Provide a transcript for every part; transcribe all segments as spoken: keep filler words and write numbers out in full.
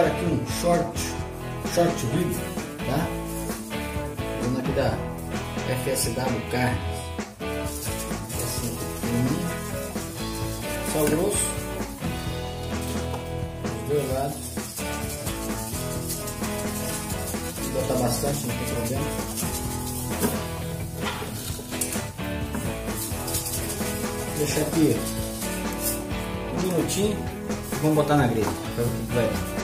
para aqui um short, short rib, tá? Vamos aqui da F S W Car. Assim, um, só grosso, dos dois lados. Vou botar bastante, não tem problema. Deixar aqui um minutinho e vamos botar na grelha para ver o que vai dar.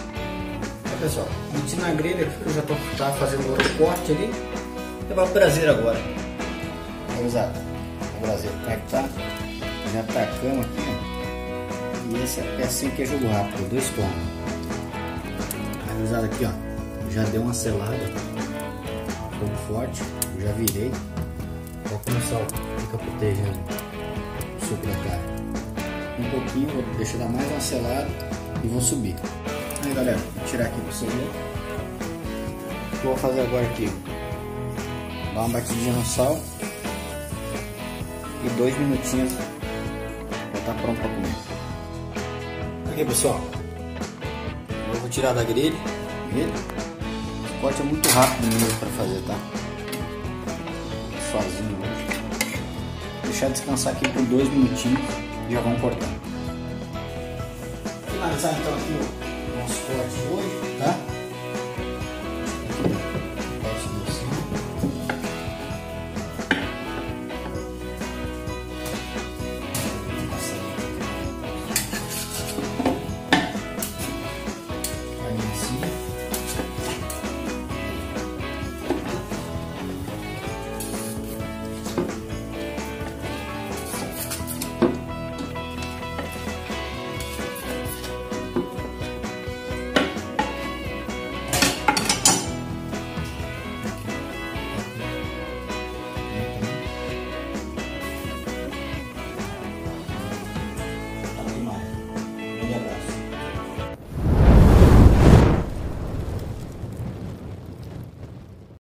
Olha pessoal, meti na grelha aqui que eu já estou tá fazendo o corte ali. Levar para o braseiro agora. Exato, o braseiro como é que tá? Já tacamos aqui, ó. E esse é assim que é jogo rápido, dois planos. Rapaziada, aqui ó, já deu uma selada, fogo forte, já virei. Vou começar, ó, fica protegendo suco da carne. Um pouquinho, vou deixar dar mais uma selada e vou subir. Aí galera, vou tirar aqui para você ver. O que eu vou fazer agora aqui? Dar uma batidinha no sal e dois minutinhos já tá pronto para comer. Aqui pessoal, eu vou tirar da grelha. O corte é muito rápido mesmo para fazer, tá? Sozinho hoje. Deixar descansar aqui por dois minutinhos e já vamos cortar. Finalizar então aqui o nosso corte de hoje, tá? Aqui.